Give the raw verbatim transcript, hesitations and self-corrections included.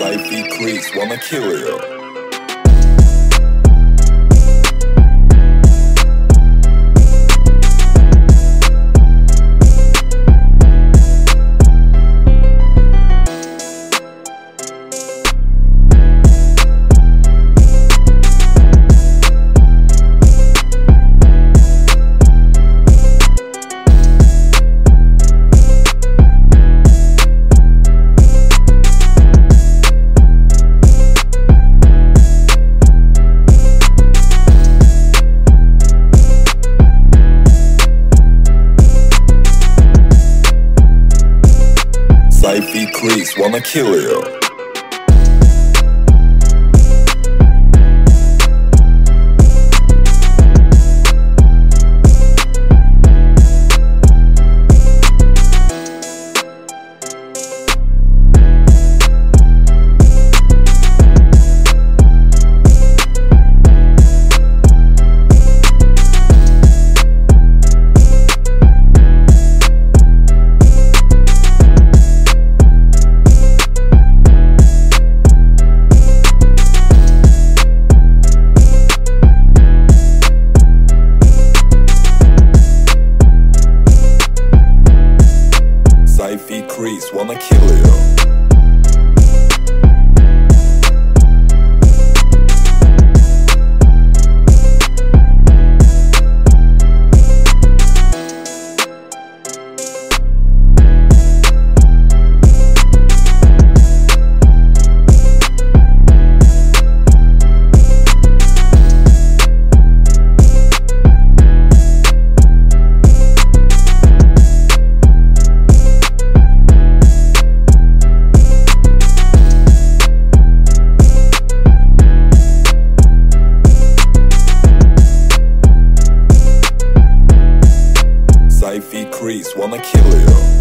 Syfy Creeps, wanna kill you. Syfy Creeps, wanna kill you. Syfy Creeps, wanna kill you. Syfy Creeps, wanna kill you.